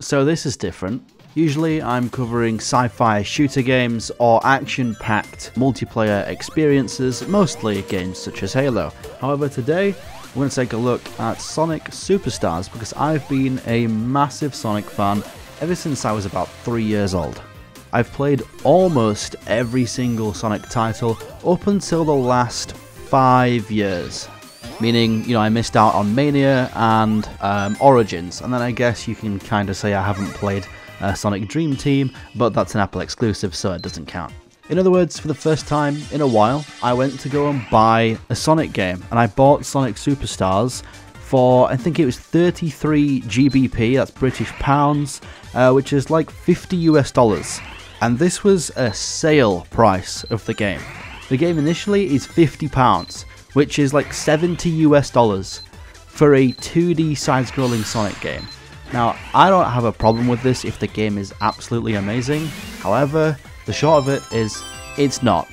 So this is different. Usually I'm covering sci-fi shooter games or action-packed multiplayer experiences, mostly games such as Halo. However, today I'm going to take a look at Sonic Superstars because I've been a massive Sonic fan ever since I was about 3 years old. I've played almost every single Sonic title up until the last 5 years. Meaning, you know, I missed out on Mania and Origins, and then I guess you can kind of say I haven't played Sonic Dream Team, but that's an Apple exclusive, so it doesn't count. In other words, for the first time in a while, I went to go and buy a Sonic game, and I bought Sonic Superstars for, I think it was 33 GBP, that's British pounds, which is like $50 US, and this was a sale price of the game. The game initially is £50, which is like $70 US for a 2D side-scrolling Sonic game. Now, I don't have a problem with this if the game is absolutely amazing. However, the short of it is, it's not.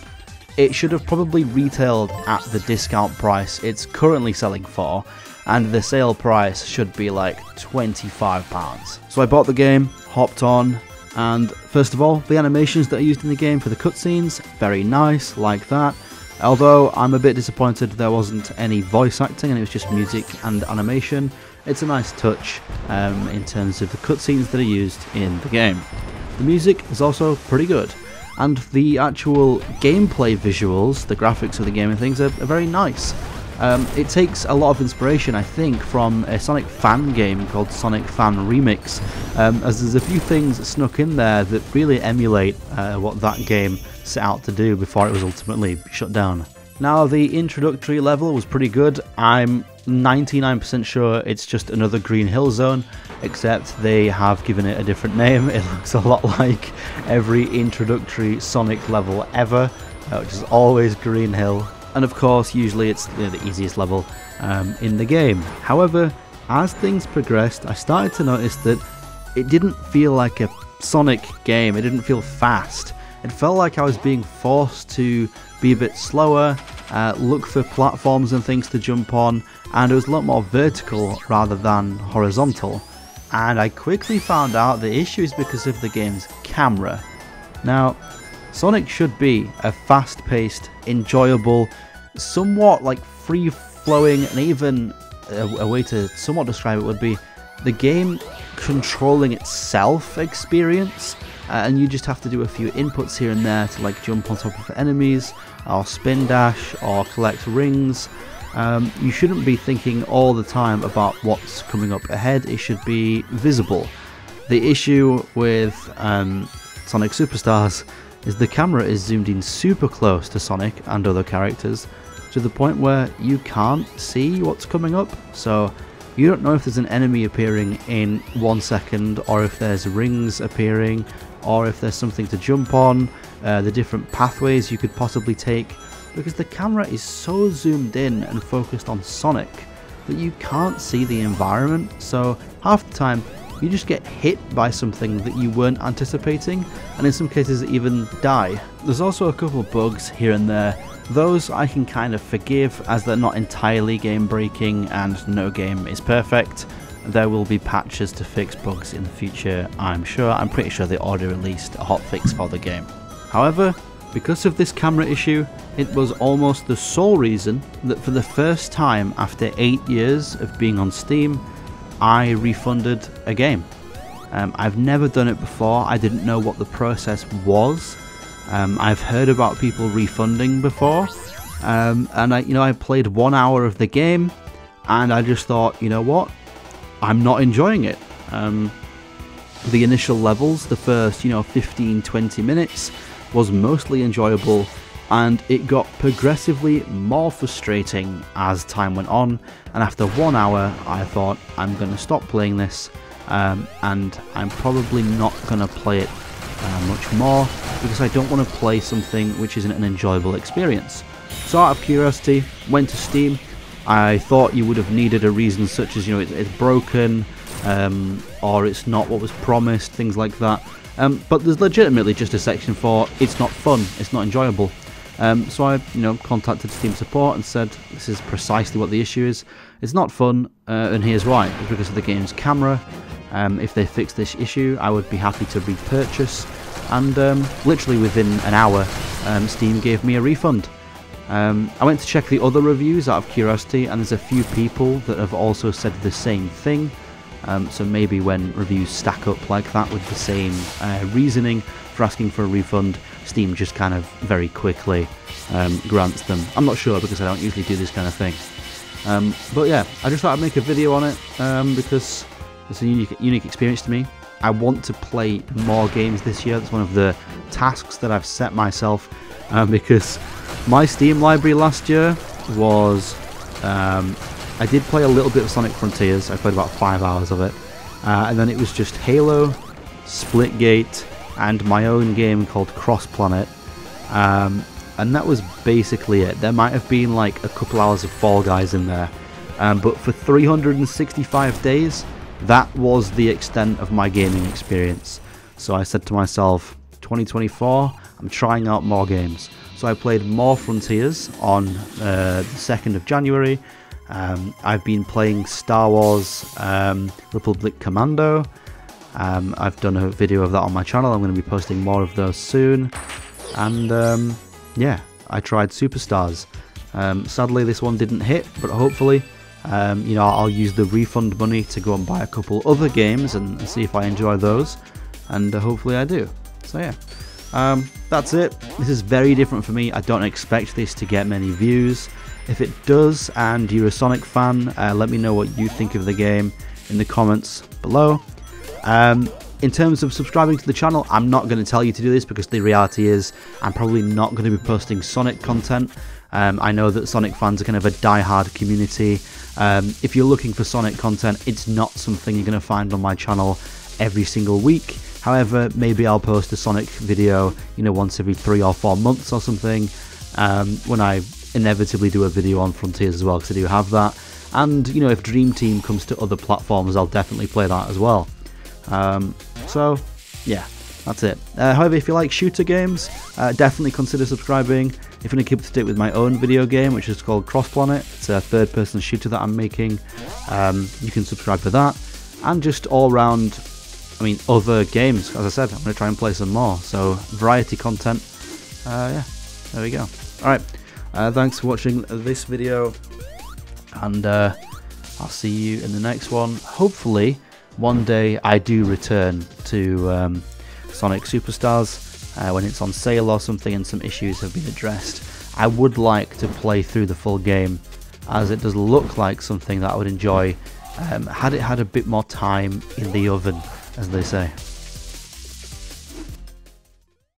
It should have probably retailed at the discount price it's currently selling for, and the sale price should be like £25. So I bought the game, hopped on, and first of all, the animations that are used in the game for the cutscenes, very nice, like that. Although I'm a bit disappointed there wasn't any voice acting and it was just music and animation. It's a nice touch in terms of the cutscenes that are used in the game. The music is also pretty good, and the actual gameplay visuals, the graphics of the game and things are very nice. It takes a lot of inspiration, I think, from a Sonic fan game called Sonic Fan Remix, as there's a few things snuck in there that really emulate what that game set out to do before it was ultimately shut down. Now, the introductory level was pretty good. I'm 99% sure it's just another Green Hill Zone, except they have given it a different name. It looks a lot like every introductory Sonic level ever, which is always Green Hill. And of course, usually it's the easiest level in the game. However, as things progressed, I started to notice that it didn't feel like a Sonic game. It didn't feel fast. It felt like I was being forced to be a bit slower, look for platforms and things to jump on, and it was a lot more vertical rather than horizontal. And I quickly found out the issue is because of the game's camera. Now, Sonic should be a fast-paced, enjoyable, somewhat like free-flowing, and even a way to somewhat describe it would be the game controlling itself experience. And you just have to do a few inputs here and there to like jump on top of enemies or spin dash or collect rings. You shouldn't be thinking all the time about what's coming up ahead. It should be visible. The issue with Sonic Superstars is the camera is zoomed in super close to Sonic and other characters to the point where you can't see what's coming up. So you don't know if there's an enemy appearing in 1 second, or if there's rings appearing, or if there's something to jump on, the different pathways you could possibly take, because the camera is so zoomed in and focused on Sonic that you can't see the environment. So half the time you just get hit by something that you weren't anticipating, and in some cases even die. There's also a couple bugs here and there. Those I can kind of forgive, as they're not entirely game breaking and no game is perfect. There will be patches to fix bugs in the future, I'm sure. I'm pretty sure they already released a hotfix for the game. However, because of this camera issue, it was almost the sole reason that for the first time after 8 years of being on Steam, I refunded a game. I've never done it before. I didn't know what the process was. I've heard about people refunding before, and I played 1 hour of the game, and I just thought, you know what, I'm not enjoying it. The initial levels, the first 15-20 minutes, was mostly enjoyable, and it got progressively more frustrating as time went on. And after 1 hour, I thought, I'm going to stop playing this, and I'm probably not going to play it much more, because I don't want to play something which isn't an enjoyable experience. So out of curiosity, went to Steam. I thought you would have needed a reason such as, it's broken, or it's not what was promised, things like that. But there's legitimately just a section for, it's not fun, it's not enjoyable. So I contacted Steam support and said, this is precisely what the issue is. It's not fun, and here's why. It's because of the game's camera. If they fix this issue, I would be happy to repurchase, and literally within an hour, Steam gave me a refund. I went to check the other reviews out of curiosity, and there's a few people that have also said the same thing, so maybe when reviews stack up like that with the same reasoning for asking for a refund, Steam just kind of very quickly grants them. I'm not sure, because I don't usually do this kind of thing. But yeah, I just thought I'd make a video on it, because it's a unique experience to me. I want to play more games this year. That's one of the tasks that I've set myself, because my Steam library last year was, I did play a little bit of Sonic Frontiers. I played about 5 hours of it, and then it was just Halo, Splitgate, and my own game called Cross Planet, and that was basically it. There might have been like a couple hours of Fall Guys in there, but for 365 days, that was the extent of my gaming experience. So I said to myself, 2024, I'm trying out more games. So I played more Frontiers on the 2nd of January. I've been playing Star Wars Republic Commando. I've done a video of that on my channel. I'm going to be posting more of those soon. And yeah, I tried Superstars. Sadly, this one didn't hit, but hopefully, you know, I'll use the refund money to go and buy a couple other games and see if I enjoy those, and hopefully I do. So yeah, that's it. This is very different for me. I don't expect this to get many views. If it does, and you're a Sonic fan, let me know what you think of the game in the comments below. In terms of subscribing to the channel, I'm not going to tell you to do this, because the reality is I'm probably not going to be posting Sonic content. I know that Sonic fans are kind of a die-hard community. If you're looking for Sonic content, it's not something you're going to find on my channel every single week. However, maybe I'll post a Sonic video, you know, once every 3 or 4 months or something, when I inevitably do a video on Frontiers as well, because I do have that. And, you know, if Dream Team comes to other platforms, I'll definitely play that as well. So yeah, that's it. However, if you like shooter games, definitely consider subscribing. If you want to keep up to date with my own video game, which is called Cross Planet, it's a third-person shooter that I'm making. You can subscribe for that, and just all round, I mean, other games. As I said, I'm going to try and play some more, so variety content. Yeah, there we go. All right, thanks for watching this video, and I'll see you in the next one. Hopefully, one day I do return to Sonic Superstars when it's on sale or something and some issues have been addressed. I would like to play through the full game, as it does look like something that I would enjoy had it had a bit more time in the oven, as they say.